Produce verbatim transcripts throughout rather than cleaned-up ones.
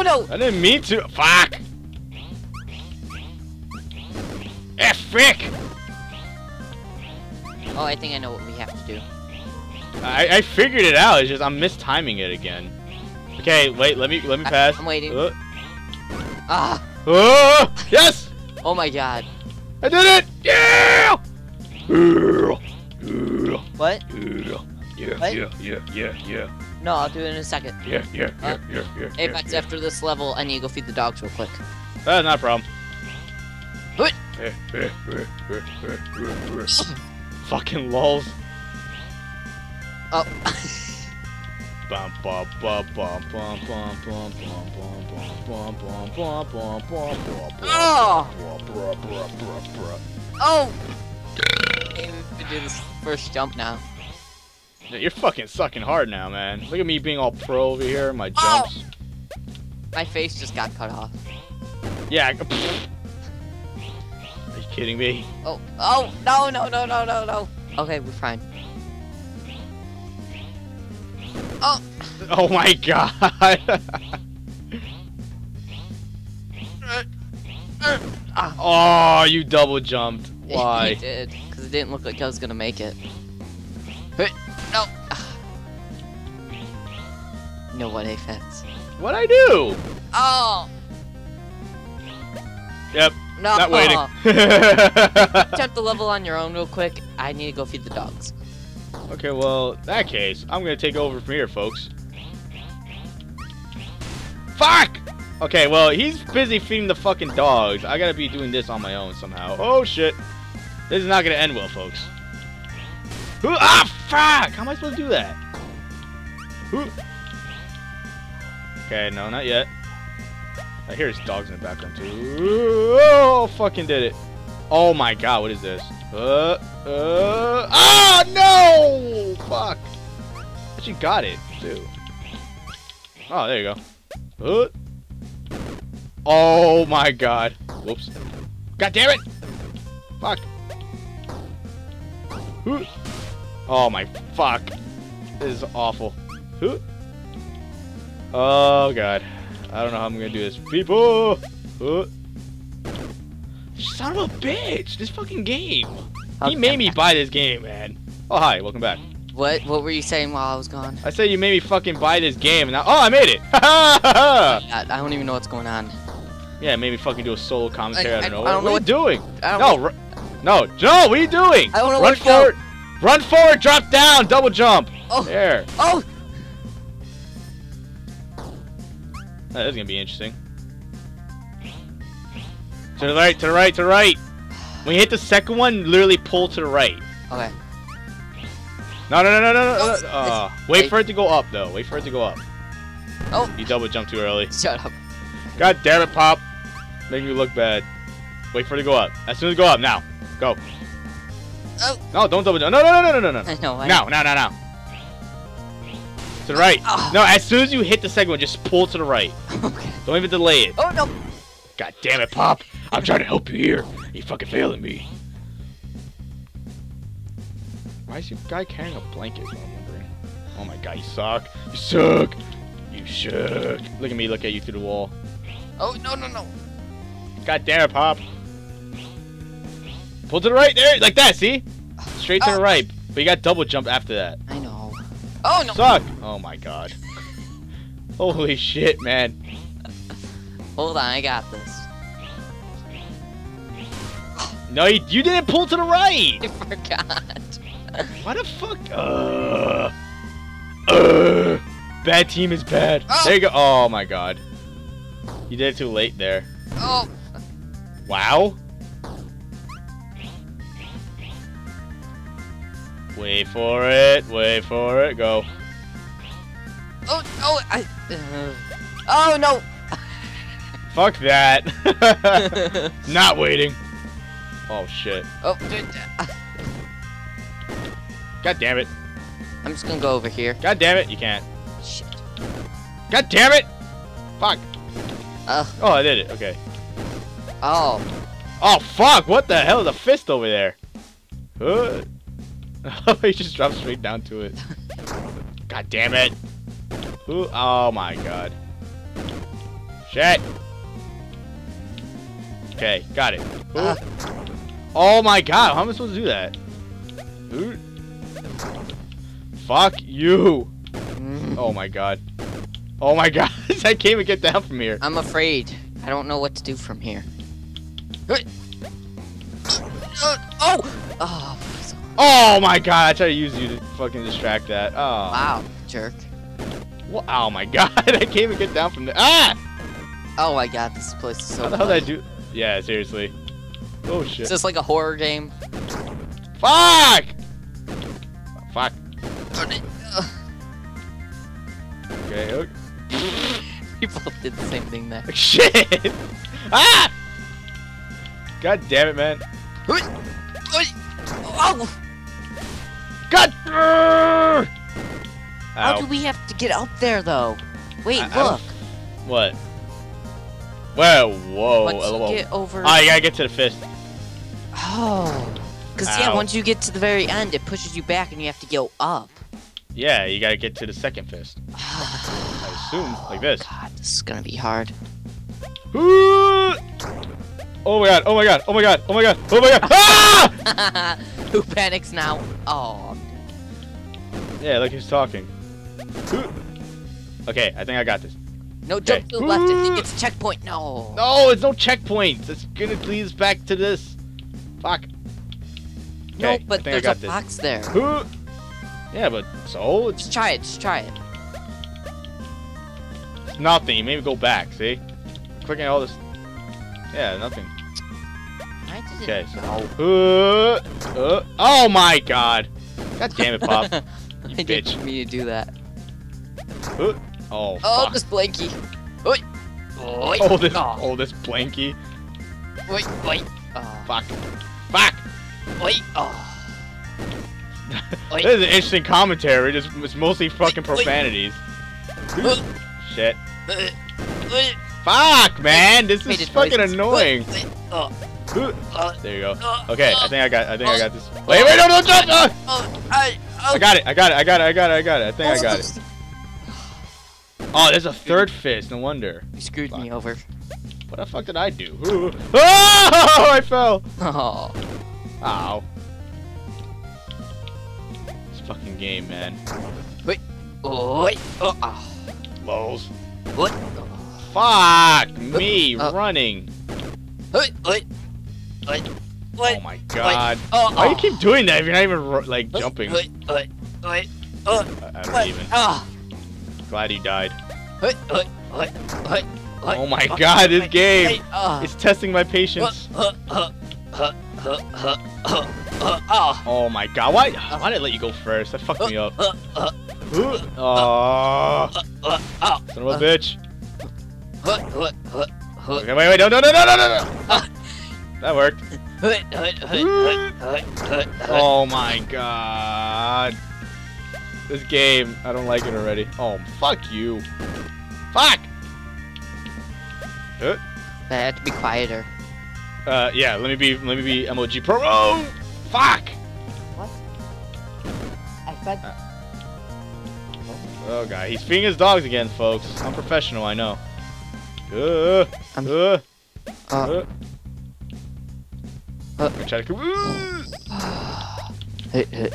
Oh no! I didn't mean to. Fuck! Eh, frick! Oh, I think I know what we have to do. I, I figured it out. It's just I'm mistiming it again. Okay, wait. Let me let me pass. I'm waiting. Oh. Ah! Oh! Yes! Oh my god! I did it! Yeah! What? Yeah, yeah, yeah, yeah, yeah. No, I'll do it in a second. Yeah, yeah, uh, yeah, yeah, yeah. Aphex, yeah. After this level, I need to go feed the dogs real quick. Uh, not a problem. What? Fucking lols. Oh. Bum bum bum bum bum bum bum bum bum bum bum bum bum. Oh. Oh. I do this first jump now. You're fucking sucking hard now, man. Look at me being all pro over here. My jumps. Oh! My face just got cut off. Yeah. Pfft. Are you kidding me? Oh, oh, no, no, no, no, no, no. Okay, we're fine. Oh. Oh my god. Oh, you double jumped. Why? You did, because it didn't look like I was gonna make it. No. No, what Aphex? What I do? Oh. Yep. No. Not waiting. Attempt the level on your own real quick. I need to go feed the dogs. Okay, well, in that case, I'm gonna take over from here, folks. Fuck. Okay, well, he's busy feeding the fucking dogs. I gotta be doing this on my own somehow. Oh shit. This is not gonna end well, folks. Ooh, ah, fuck! How am I supposed to do that? Ooh. Okay, no, not yet. I hear his dogs in the background, too. Ooh, oh, fucking did it. Oh, my God, what is this? Uh, uh, ah, no! Fuck. But you got it, too. Oh, there you go. Uh. Oh, my God. Whoops. God damn it! Fuck. Ooh. Oh my fuck. This is awful. Ooh. Oh god. I don't know how I'm gonna do this. People! Ooh. Son of a bitch! This fucking game! He made me buy this game, man. Oh hi, welcome back. What what were you saying while I was gone? I said you made me fucking buy this game and I oh I made it! I don't even know what's going on. Yeah, it made me fucking do a solo commentary. I, I don't know. I don't what, know what, what are you doing? I don't no, no, Joe, what are you doing? I don't know Run what forward! Go. Run forward, drop down, double jump. Oh. There. Oh. That is gonna be interesting. To the right, to the right, to the right. When you hit the second one, literally pull to the right. Okay. No, no, no, no, no, no. Uh, wait for it to go up, though. Wait for it to go up. Oh. You double jumped too early. Shut up. God damn it, Pop. Making you look bad. Wait for it to go up. As soon as it go up, now. Go. Oh. No, don't double jump. No, no, no, no, no, no, no. No, no, no, no, no. To the right. Oh. No, as soon as you hit the second one, just pull to the right. Okay. Don't even delay it. Oh, no. God damn it, Pop. I'm trying to help you here. You fucking failing me. Why is your guy carrying a blanket? I'm wondering. Oh, my God. You suck. You suck. You shook. Look at me. Look at you through the wall. Oh, no, no, no. God damn it, Pop. Pull to the right there, like that, see? Straight to oh. the right, but you got double jump after that. I know. Oh, no. Suck! Oh, my God. Holy shit, man. Hold on, I got this. No, you, you didn't pull to the right! I forgot. Why the fuck? Uh, uh, bad team is bad. Oh. There you go. Oh, my God. You did it too late there. Oh. Wow. Wait for it, wait for it, go. Oh, oh, I... Uh, oh, no! Fuck that. Not waiting. Oh, shit. Oh, dude. Uh, God damn it. I'm just gonna go over here. God damn it, you can't. Shit. God damn it! Fuck. Uh, oh, I did it, okay. Oh. Oh, fuck, what the hell is a fist over there? Uh. He just dropped straight down to it. God damn it! Ooh, oh my god. Shit! Okay, got it. Uh. Oh my god, how am I supposed to do that? Ooh. Fuck you! Oh my god. Oh my god, I can't even get down from here. I'm afraid. I don't know what to do from here. Oh! Oh, oh my god, I tried to use you to fucking distract that. Oh. Wow, jerk. What? Oh my god, I can't even get down from there. Ah! Oh my god, this place is so How the hell did I do? Yeah, seriously. Oh shit. Is this like a horror game? Fuck! Fuck. Okay, okay. You both did the same thing there. Shit! Ah! God damn it, man. Oh! God! Ow. How do we have to get up there, though? Wait, I, look. I what? Whoa, whoa. Once you whoa. Get over... Oh, you gotta get to the fist. Oh. Because, yeah, once you get to the very end, it pushes you back and you have to go up. Yeah, you gotta get to the second fist. I assume, like this. Oh, God, this is gonna be hard. Oh my god, oh my god, oh my god, oh my god, oh my god! Ah! Who panics now? Oh. Yeah, look who's talking. Okay, I think I got this. No, okay. Jump to the left, I think it's a checkpoint, no! No, it's no checkpoint! It's gonna lead us back to this. Fuck. Okay, no, but there's a this. box there. Ooh. Yeah, but so? It's... Just try it, just try it. It's nothing, you maybe go back, see? Clicking all this... Yeah, nothing. I didn't okay, so... Know. Uh, uh, oh my god! God damn it, Pop. You I bitch. Didn't mean to do that. Uh, oh, Oh, fuck. This blankie. Oi. Oi. Oh, this, oh. oh, this blankie. Oi, oi. Oh. Fuck. Fuck! Oi. Oh. This is an interesting commentary. Just, it's mostly fucking profanities. Shit. Fuck, man. This is fucking annoying. There you go. Okay, I think I got. I think I got this. Wait, wait, no, no, no, no. I got it. I got it. I got it. I got it. I got it. I think I got it. Oh, there's a third fist. No wonder. You screwed me over. What the fuck did I do? Oh, I fell. Oh. Ow. Fucking game, man. Wait. Oh, wait. Oh, oh. Lols. What? Oh. Fuck me oh. running. Wait. Wait. Wait. Oh my god. Oh, oh. Why do you keep doing that if you're not even like jumping? Wait. Wait. Wait. Oh. I don't even. Oh. Glad he died. Wait. Wait. Wait. Wait. Oh my god, this game. Oh. It's testing my patience. Oh. Oh. Oh. Oh. Oh. Uh, oh. oh my god, why why did I let you go first? That fucked uh, me up. Uh, uh, oh. uh, uh, Son of a bitch. Uh, uh, uh, uh, okay, wait, wait, no, no, no, no, no, no! Uh, that worked. Uh, uh, oh my god. This game, I don't like it already. Oh, fuck you. Fuck! Uh. I had to be quieter. Uh, yeah, let me be, let me be M O G Pro. Oh! Fuck! What? I fed... Uh, oh god, he's feeding his dogs again, folks. I'm professional, I know. Uh, I'm... Uh, uh, uh, uh, I'm trying to... Uh, hit, hit.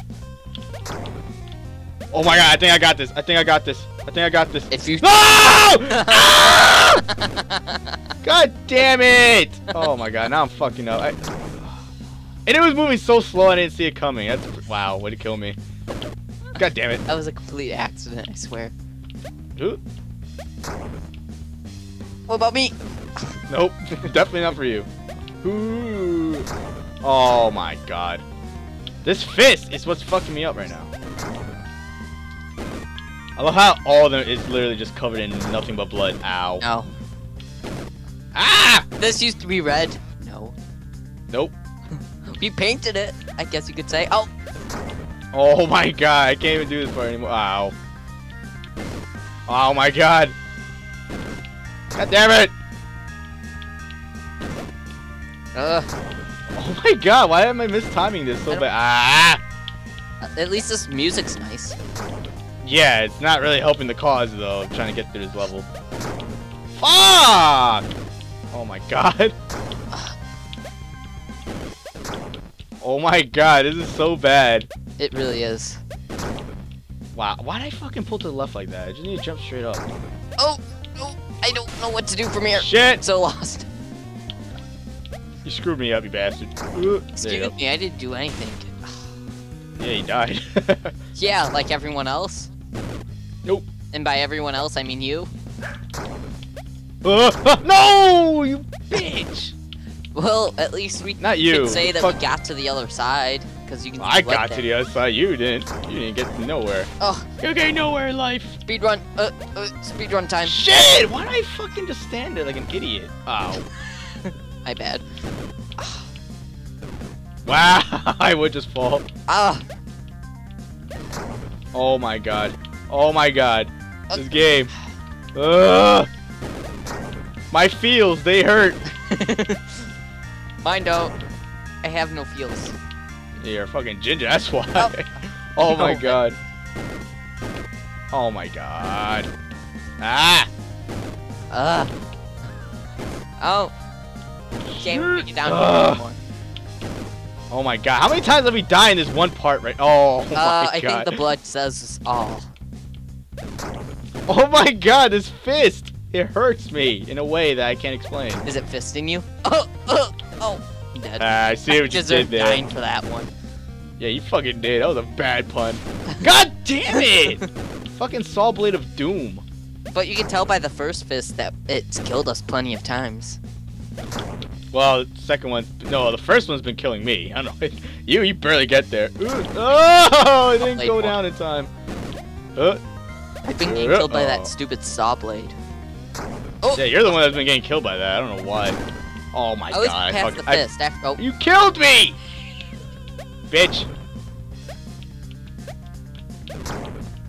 Oh my god, I think I got this. I think I got this. I think I got this. If you... No! Ah! God damn it! Oh my god, now I'm fucking up. I... And it was moving so slow I didn't see it coming. That's wow, way to kill me. God damn it. That was a complete accident, I swear. Ooh. What about me? Nope, definitely not for you. Ooh. Oh my god. This fist is what's fucking me up right now. I love how all of them is literally just covered in nothing but blood. Ow. No. Ah! This used to be red. No. Nope. You painted it, I guess you could say. Oh! Oh my god, I can't even do this part anymore. Ow. Oh my god. God damn it! Uh. Oh my god, why am I mistiming this so bad? Ah! At least this music's nice. Yeah, it's not really helping the cause though, I'm trying to get through this level. Fuck! Ah! Oh my god. Oh my god, this is so bad. It really is. Wow, why did I fucking pull to the left like that? I just need to jump straight up. Oh, oh, I don't know what to do from here. Shit! I'm so lost. You screwed me up, you bastard. Excuse me, I didn't do anything. Yeah, you died. Yeah, like everyone else. Nope. And by everyone else, I mean you. Uh, no, you bitch! Well, at least we Not you. can say that Fuck. we got to the other side. Cause you can well, I got there. to the other side. You didn't. You didn't get to nowhere. Oh. You get nowhere in life. Speed run. Uh, uh, speed run time. Shit! Why did I fucking just stand there like an idiot? Ow. My bad. Wow! I would just fall. Ah. Oh my god. Oh my god. Uh. This game. Ugh. My feels, they hurt. Mine don't. I have no feels. You're a fucking ginger, that's why. Oh, oh my no. god. Oh my god. Ah! Ah! Uh. Oh. Shame we get down here anymore. Oh my god. How many times have we died in this one part right? Oh my uh, I god. I think the blood says this all. Oh my god, this fist! It hurts me in a way that I can't explain. Is it fisting you? Oh! Oh! Oh! Dead. Uh, I see what I you deserve did there. Dying for that one. Yeah, you fucking did. That was a bad pun. God damn it! Fucking saw blade of doom. But you can tell by the first fist that it's killed us plenty of times. Well, the second one, no, the first one's been killing me. I don't know. You, you barely get there. Ooh. Oh, it didn't go one. down in time. Uh, I've been getting uh, killed by oh. that stupid saw blade. Oh. Yeah, you're the one that's been getting killed by that. I don't know why. Oh my god. I passed the fist. I, oh. You killed me! Bitch!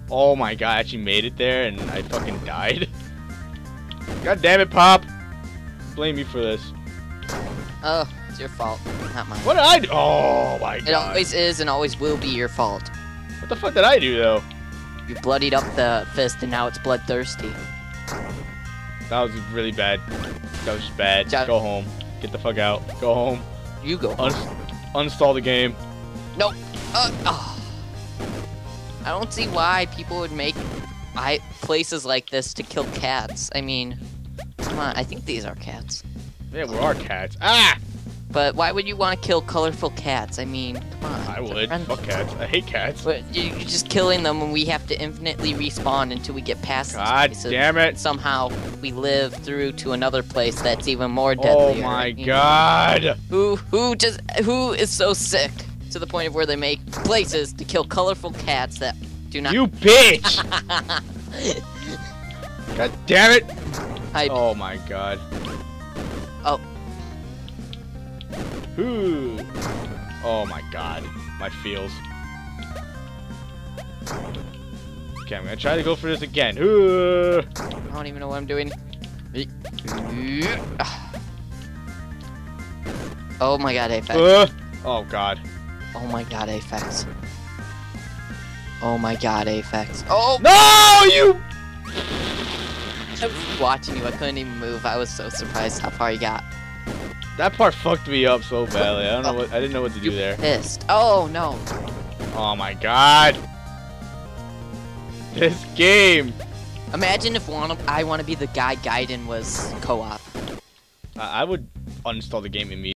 Oh my god, I actually made it there and I fucking died. God damn it, Pop! Blame you for this. Oh, it's your fault. Not mine. What did I do? Oh my god. It always is and always will be your fault. What the fuck did I do though? You bloodied up the fist and now it's bloodthirsty. That was really bad. That was just bad. Just go home. Get the fuck out. Go home. You go home. Un uninstall the game. Nope. Uh, oh. I don't see why people would make I places like this to kill cats. I mean, come on. I think these are cats. Yeah, we are cats. Ah! But why would you want to kill colorful cats? I mean, come on. I would. Fuck cats. I hate cats. But you're just killing them when we have to infinitely respawn until we get past this place. God damn it. Somehow we live through to another place that's even more deadly. Oh my god. Who who just who is so sick to the point of where they make places to kill colorful cats that do not. You bitch. God damn it. I... Oh my god. Oh. Ooh. Oh my god. My feels. Okay, I'm gonna try to go for this again. Ooh. I don't even know what I'm doing. Oh my god, Aphex. Uh, oh god. Oh my god, Aphex. Oh my god, Aphex. Oh! No! You! I was watching you. I couldn't even move. I was so surprised how far you got. That part fucked me up so badly. I don't know what I didn't know what to do there. Pissed. Oh no. Oh my god. This game. Imagine if one of, I want to be the guy Gaiden was co-op. I would uninstall the game immediately.